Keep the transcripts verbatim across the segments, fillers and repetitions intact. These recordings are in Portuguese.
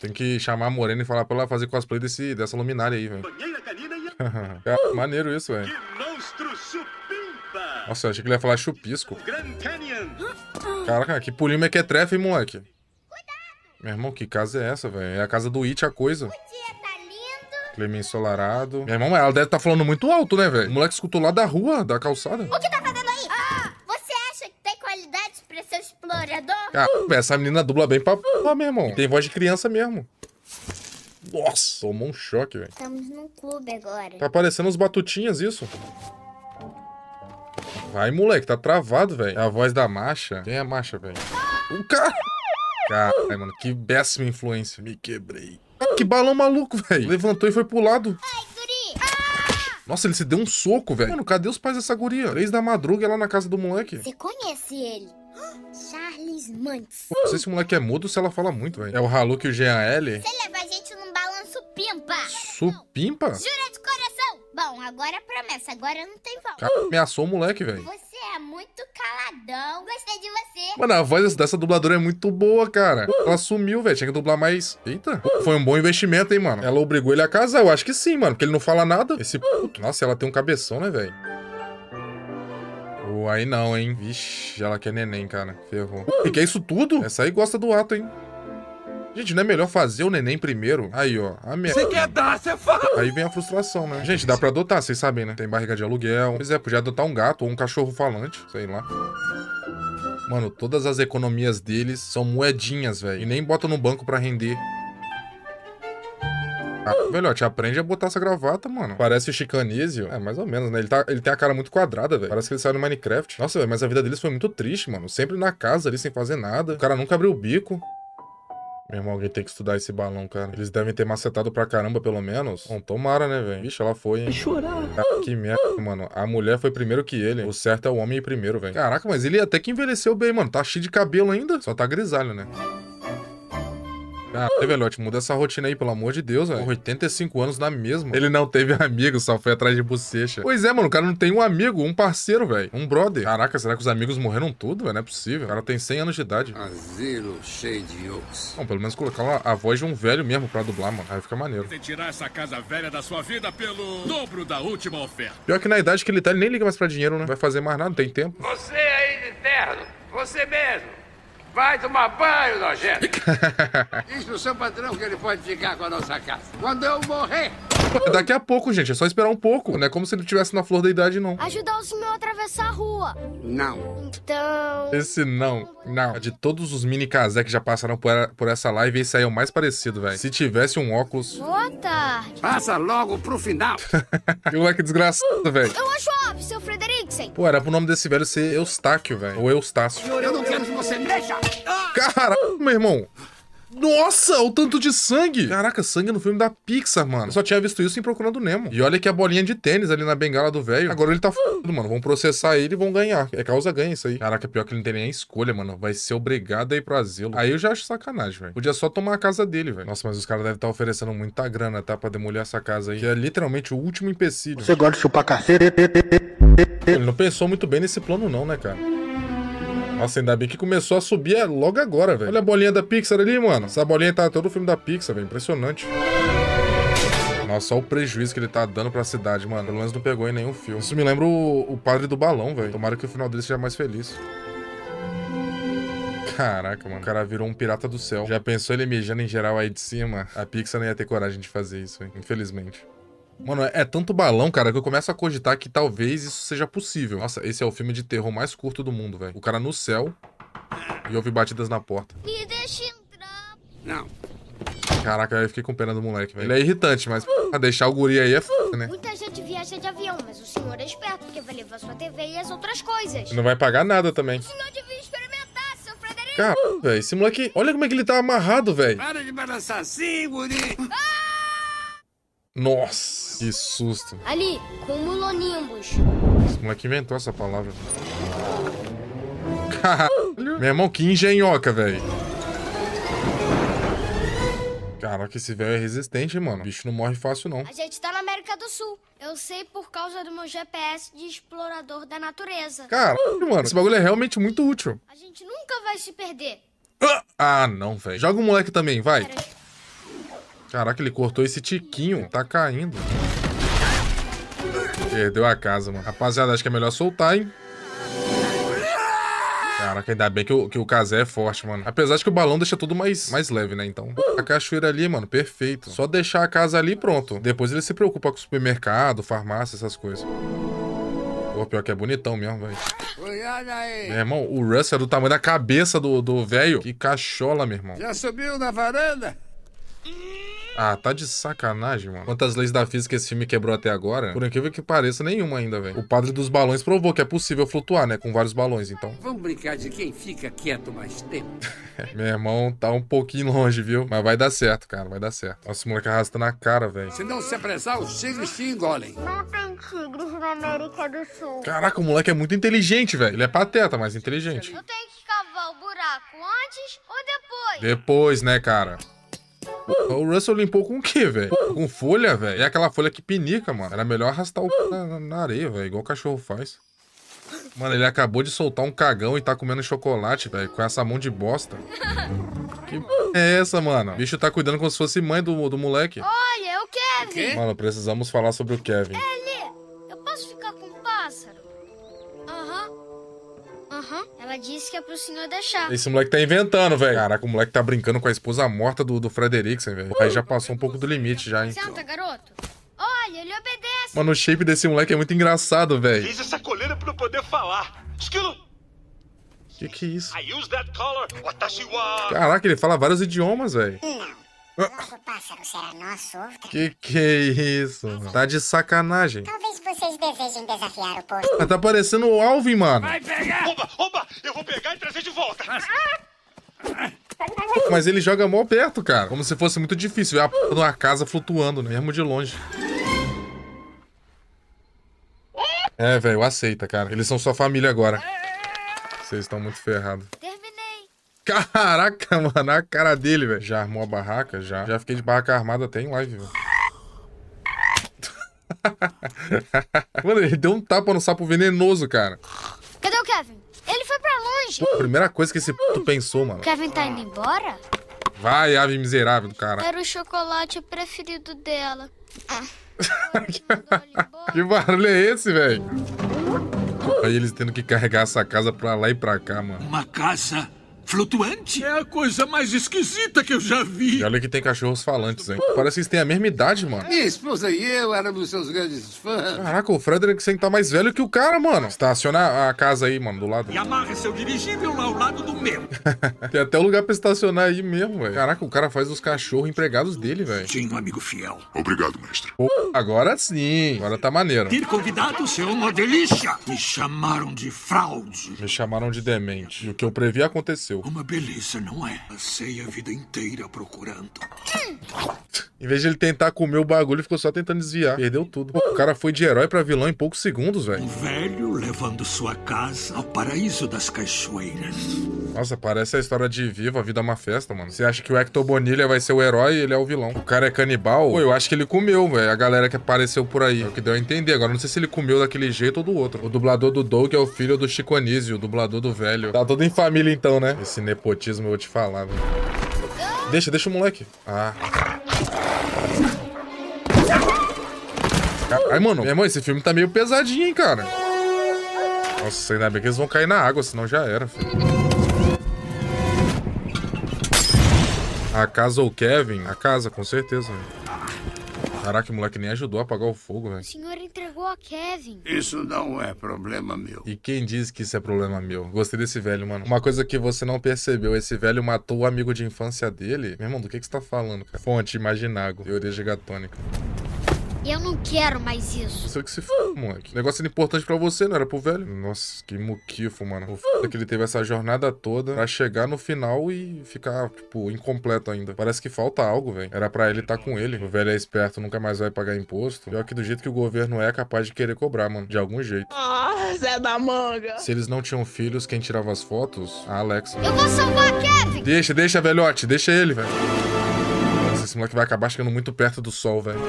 Tem que chamar a Morena e falar pra ela fazer cosplay desse, dessa luminária aí, velho. É, maneiro isso, velho. Nossa, eu achei que ele ia falar chupisco. Caraca, que pulinho mequetrefe, hein, moleque. Meu irmão, que casa é essa, velho? É a casa do It, a coisa. Clemen ensolarado. Meu irmão, ela deve estar tá falando muito alto, né, velho? O moleque escutou lá da rua, da calçada. O que tá fazendo aí? Ah, você acha que tem qualidade pra ser explorador? Ah, essa menina dubla bem pra pô, meu irmão. Tem voz de criança mesmo. Nossa, tomou um choque, velho. Estamos num clube agora. Tá parecendo uns batutinhas, isso. Vai, moleque, tá travado, velho. É a voz da Masha. Quem é a Masha, velho? O cara... Caralho, mano, que péssima influência. Me quebrei. Que balão maluco, velho. Levantou e foi pro lado. Ai, guri. Ah! Nossa, ele se deu um soco, velho. Mano, cadê os pais dessa guria? Três da madruga lá na casa do moleque. Você conhece ele? Charles Mantz. Não sei se o moleque é mudo ou se ela fala muito, velho. É o Haluk e o G A L. Você leva a gente num balão supimpa. Supimpa? Jura de coração. Bom, agora promessa. Agora não tem volta. Cara, ameaçou o moleque, velho. Você é muito caladão. Gostei de você. Mano, a voz dessa dubladora é muito boa, cara. Ela sumiu, velho. Tinha que dublar mais. Eita. Foi um bom investimento, hein, mano. Ela obrigou ele a casar. Eu acho que sim, mano. Porque ele não fala nada. Esse puto. Nossa, ela tem um cabeção, né, velho? Oh, aí não, hein. Vixe, ela quer neném, cara. Ferrou. E que é isso tudo? Essa aí gosta do ato, hein. Gente, não é melhor fazer o neném primeiro? Aí, ó. A merda. Você quer dar, você fala. Aí vem a frustração, né? Gente, dá pra adotar, vocês sabem, né? Tem barriga de aluguel. Pois é, podia adotar um gato ou um cachorro falante. Sei lá. Mano, todas as economias deles são moedinhas, velho. E nem botam no banco pra render. Ah, velho, ó, te aprende a botar essa gravata, mano. Parece o Chico Anísio. É, mais ou menos, né? Ele, tá, ele tem a cara muito quadrada, velho. Parece que ele saiu no Minecraft. Nossa, velho, mas a vida deles foi muito triste, mano. Sempre na casa ali, sem fazer nada. O cara nunca abriu o bico. Meu irmão, alguém tem que estudar esse balão, cara. Eles devem ter macetado pra caramba, pelo menos. Bom, tomara, né, velho? Vixe, ela foi, hein? Chorar. Caraca, que merda, mano. A mulher foi primeiro que ele. O certo é o homem ir primeiro, velho. Caraca, mas ele até que envelheceu bem, mano. Tá cheio de cabelo ainda. Só tá grisalho, né? Caralho, velhote, muda essa rotina aí, pelo amor de Deus, velho. oitenta e cinco anos na mesma. Ele não teve amigo, só foi atrás de bochecha. Pois é, mano, o cara não tem um amigo, um parceiro, velho. Um brother. Caraca, será que os amigos morreram tudo, velho? Não é possível. O cara tem cem anos de idade. Asilo cheio de ox. Bom, pelo menos colocar uma, a voz de um velho mesmo pra dublar, mano. Aí fica maneiro. Você tirar essa casa velha da sua vida pelo dobro da última oferta. Pior que na idade que ele tá, ele nem liga mais pra dinheiro, né? Não vai fazer mais nada, não tem tempo. Você aí de terno, você mesmo. Vai tomar banho, nojento. Diz pro seu patrão que ele pode ficar com a nossa casa. Quando eu morrer... Daqui a pouco, gente. É só esperar um pouco. Não é como se ele estivesse na flor da idade, não. Ajudar o senhor a atravessar a rua. Não. Então... Esse não. Não. De todos os mini casé que já passaram por essa live, esse aí é o mais parecido, velho. Se tivesse um óculos... Boa tarde. Passa logo pro final. Que moleque desgraçado, velho. Eu acho óbvio, seu Frederiksen. Pô, era pro nome desse velho ser Eustáquio, velho. Ou Eustácio. Senhor, eu não quero que você mexa. Caralho, meu irmão. Nossa, o tanto de sangue. Caraca, sangue no filme da Pixar, mano. Eu só tinha visto isso em Procurando Nemo. E olha que a bolinha de tênis ali na bengala do velho. Agora ele tá fudido, mano. Vão processar ele e vão ganhar. É causa ganha isso aí. Caraca, pior que ele não tem nem a escolha, mano. Vai ser obrigado a ir pro asilo. Aí eu já acho sacanagem, velho. Podia só tomar a casa dele, velho. Nossa, mas os caras devem estar oferecendo muita grana, tá? Pra demolir essa casa aí. Que é literalmente o último empecilho. Você gosta de chupar cacete? Ele não pensou muito bem nesse plano não, né, cara? Nossa, ainda bem que começou a subir logo agora, velho. Olha a bolinha da Pixar ali, mano. Essa bolinha tá todo o filme da Pixar, velho. Impressionante. Nossa, só o prejuízo que ele tá dando pra cidade, mano. Pelo menos não pegou em nenhum filme. Isso me lembra o, o Padre do Balão, velho. Tomara que o final dele seja mais feliz. Caraca, mano. O cara virou um pirata do céu. Já pensou ele mijando em geral aí de cima? A Pixar não ia ter coragem de fazer isso, hein? Infelizmente. Mano, é tanto balão, cara, que eu começo a cogitar que talvez isso seja possível. Nossa, esse é o filme de terror mais curto do mundo, velho. O cara no céu e ouve batidas na porta. Me deixa entrar. Não. Caraca, eu fiquei com pena do moleque, velho. Ele é irritante, mas pra deixar o guri aí é f***, né? Muita gente viaja de avião, mas o senhor é esperto, porque vai levar sua T V e as outras coisas. Não vai pagar nada também. O senhor devia experimentar, seu Frederico. Cara, velho, esse moleque... Olha como é que ele tá amarrado, velho. Para de balançar assim, guri. Ah! Nossa, que susto. Ali, cumulonimbus. Esse moleque inventou essa palavra. Caralho. Meu irmão, que engenhoca, velho. Caraca, esse velho é resistente, hein, mano. O bicho não morre fácil, não. A gente tá na América do Sul. Eu sei por causa do meu G P S de explorador da natureza. Caralho, mano. Esse bagulho é realmente muito útil. A gente nunca vai se perder. Ah, não, velho. Joga o moleque também, vai. Pera. Caraca, ele cortou esse tiquinho. Tá caindo. Perdeu a casa, mano. Rapaziada, acho que é melhor soltar, hein? Caraca, ainda bem que o, que o casé é forte, mano. Apesar de que o balão deixa tudo mais, mais leve, né, então. A cachoeira ali, mano, perfeito. Só deixar a casa ali e pronto. Depois ele se preocupa com o supermercado, farmácia, essas coisas. Pô, pior que é bonitão mesmo, velho. Meu irmão, o Russell é do tamanho da cabeça do velho. Que cachola, meu irmão. Já subiu na varanda? Ah, tá de sacanagem, mano. Quantas leis da física esse filme quebrou até agora? Por incrível que pareça, nenhuma ainda, velho. O padre dos balões provou que é possível flutuar, né? Com vários balões, então. Vamos brincar de quem fica quieto mais tempo. Meu irmão tá um pouquinho longe, viu? Mas vai dar certo, cara. Vai dar certo. Nossa, o moleque arrasta na cara, velho. Se não se apressar, os tigres te engolem. Não tem tigres na América do Sul. Caraca, o moleque é muito inteligente, velho. Ele é pateta, mas inteligente. Tu tem que cavar o buraco antes ou depois? Depois, né, cara? O Russell limpou com o quê, velho? Com folha, velho? É aquela folha que pinica, mano. Era melhor arrastar o c... na, na areia, velho. Igual o cachorro faz. Mano, ele acabou de soltar um cagão e tá comendo chocolate, velho. Com essa mão de bosta. Que p... é essa, mano? O bicho tá cuidando como se fosse mãe do, do moleque. Olha, é o Kevin. Mano, precisamos falar sobre o Kevin. Ellie, eu posso ficar com o pássaro? Aham. Uhum. Aham. Uhum. Ela disse que é pro senhor deixar. Esse moleque tá inventando, velho. Caraca, o moleque tá brincando com a esposa morta do, do Frederiksen, velho. Aí já passou um pouco do limite, já, hein? Senta, garoto. Olha, ele obedece. Mano, o shape desse moleque é muito engraçado, velho. Fiz essa coleira pra eu poder falar. Esquilo! Que que é isso? Caraca, ele fala vários idiomas, velho. Nosso pássaro será nosso. Que que é isso? Mano? Tá de sacanagem. Talvez vocês desejem desafiar o povo. Tá parecendo o Alvin, mano. Vai pegar! Oba, oba! Eu vou pegar e trazer de volta. Mas ele joga mó perto, cara. Como se fosse muito difícil. É a p*** de uma casa flutuando, né? Mesmo de longe. É, velho, aceita, cara. Eles são sua família agora. Vocês estão muito ferrados. Caraca, mano, a cara dele, velho. Já armou a barraca? Já. Já fiquei de barraca armada até em live, velho. Mano, ele deu um tapa no sapo venenoso, cara. Cadê o Kevin? Ele foi pra longe. Pô, primeira coisa que esse puto pensou, mano. Kevin tá indo embora? Vai, ave miserável do cara. Era o chocolate preferido dela. Que barulho é esse, velho? Aí eles tendo que carregar essa casa pra lá e pra cá, mano. Uma casa... flutuante? É a coisa mais esquisita que eu já vi. E olha que tem cachorros falantes, hein? Parece que eles têm a mesma idade, mano. Minha esposa e eu éramos seus grandes fãs. Caraca, o Frederiksen tá mais velho que o cara, mano. Estaciona a casa aí, mano, do lado. E amarre seu dirigível lá ao lado do meu. Tem até um lugar pra estacionar aí mesmo, velho. Caraca, o cara faz os cachorros empregados dele, velho. Sim, um amigo fiel. Obrigado, mestre. Pô, agora sim. Agora tá maneiro. Ter convidado ser uma delícia. Me chamaram de fraude. Me chamaram de demente. E o que eu previ aconteceu. Uma beleza, não é? Passei a vida inteira procurando. Em vez de ele tentar comer o bagulho, ficou só tentando desviar. Perdeu tudo. Pô, o cara foi de herói pra vilão em poucos segundos, velho. Um velho levando sua casa ao paraíso das cachoeiras. Nossa, parece a história de Viva, a vida é uma festa, mano. Você acha que o Hector Bonilha vai ser o herói e ele é o vilão. O cara é canibal? Pô, eu acho que ele comeu, velho. A galera que apareceu por aí. É o que deu a entender. Agora, não sei se ele comeu daquele jeito ou do outro. O dublador do Doug é o filho do Chico Anísio, o dublador do velho. Tá todo em família, então, né? Esse nepotismo eu vou te falar, velho. Deixa, deixa o moleque. Ah. Ai, mano, minha mãe, esse filme tá meio pesadinho, hein, cara. Nossa, ainda bem que eles vão cair na água, senão já era, filho. A casa ou Kevin? A casa, com certeza, velho. Caraca, o moleque nem ajudou a apagar o fogo, velho. O senhor entregou a Kevin. Isso não é problema meu. E quem disse que isso é problema meu? Gostei desse velho, mano. Uma coisa que você não percebeu, esse velho matou o amigo de infância dele. Meu irmão, do que, que você tá falando, cara? Fonte, Imaginago, teoria gigatônica. Eu não quero mais isso. Você que se f***, moleque. O negócio era importante pra você, não era pro velho? Nossa, que muquifo, mano. O f*** é que ele teve essa jornada toda pra chegar no final e ficar, tipo, incompleto ainda. Parece que falta algo, velho. Era pra ele estar com ele. O velho é esperto, nunca mais vai pagar imposto. Pior que do jeito que o governo é, é capaz de querer cobrar, mano. De algum jeito. Ah, Zé da manga. Se eles não tinham filhos, quem tirava as fotos? A Alexa. Eu vou salvar a Kevin. Deixa, deixa, velhote. Deixa ele, velho. Nossa, esse moleque vai acabar chegando muito perto do sol, velho.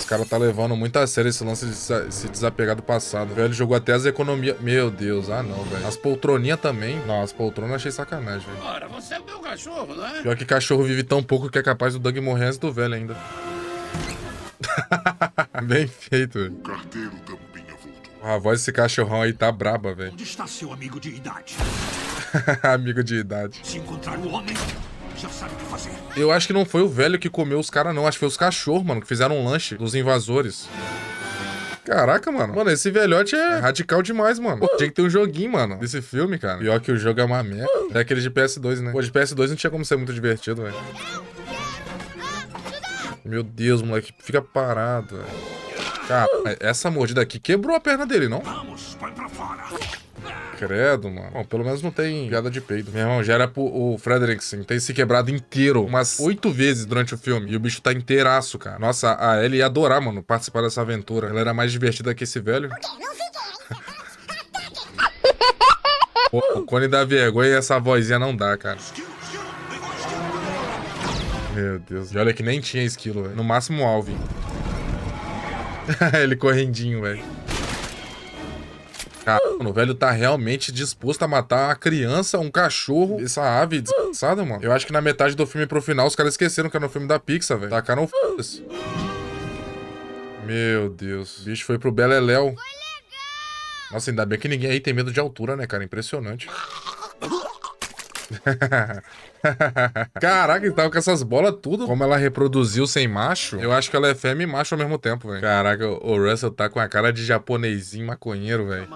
os caras tá levando muito a sério esse lance de se desapegar do passado. Velho, jogou até as economias. Meu Deus, ah não, velho. As poltroninhas também. Não, as poltronas eu achei sacanagem, velho. Ora, você é o meu cachorro, né? Pior que cachorro vive tão pouco que é capaz do Doug morrer antes do velho ainda. Bem feito, velho. Carteiro tampinha voltou. A voz desse cachorrão aí tá braba, velho. Onde está seu amigo de idade? Amigo de idade. Se encontrar o homem, já sabe o que fazer. Eu acho que não foi o velho que comeu os caras, não. Acho que foi os cachorros, mano, que fizeram um lanche dos invasores. Caraca, mano. Mano, esse velhote é radical demais, mano. Tinha que ter um joguinho, mano, desse filme, cara. Pior que o jogo é uma merda. É aquele de P S dois, né? Pô, de P S dois não tinha como ser muito divertido, velho. Meu Deus, moleque. Fica parado, velho. Cara, essa mordida aqui quebrou a perna dele, não? Vamos, vai pra fora. Credo, mano. Bom, pelo menos não tem piada de peido. Meu irmão, já era pro o Fredrickson ter se quebrado inteiro umas oito vezes durante o filme. E o bicho tá inteiraço, cara. Nossa, a Ellie ia adorar, mano, participar dessa aventura. Ela era mais divertida que esse velho. O, o cone dá vergonha e essa vozinha não dá, cara. Meu Deus. E olha que nem tinha esquilo, velho. No máximo o Alvin. Ele correndinho, velho. Mano, o velho tá realmente disposto a matar uma criança, um cachorro, essa ave desgraçada, mano. Eu acho que na metade do filme pro final os caras esqueceram que era um filme da Pixar, velho. Tacaram o f***. Meu Deus. O bicho foi pro beleléu. Nossa, ainda bem que ninguém aí tem medo de altura, né, cara? Impressionante. Caraca, ele tava com essas bolas tudo. Como ela reproduziu sem macho, eu acho que ela é fêmea e macho ao mesmo tempo, velho. Caraca, o Russell tá com a cara de japonesinho maconheiro, velho.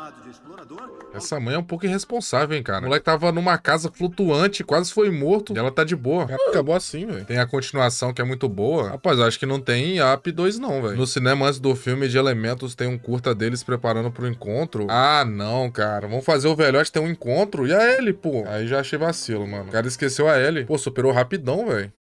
Essa mãe é um pouco irresponsável, hein, cara. O moleque tava numa casa flutuante, quase foi morto, e ela tá de boa. Acabou assim, velho. Tem a continuação que é muito boa. Rapaz, eu acho que não tem Up dois não, velho. No cinema antes do filme de Elementos tem um curta deles preparando pro encontro. Ah, não, cara. Vamos fazer o velhote ter um encontro e a Ellie, pô. Aí já achei vacilo, mano. O cara esqueceu a Ellie. Pô, superou rapidão, velho.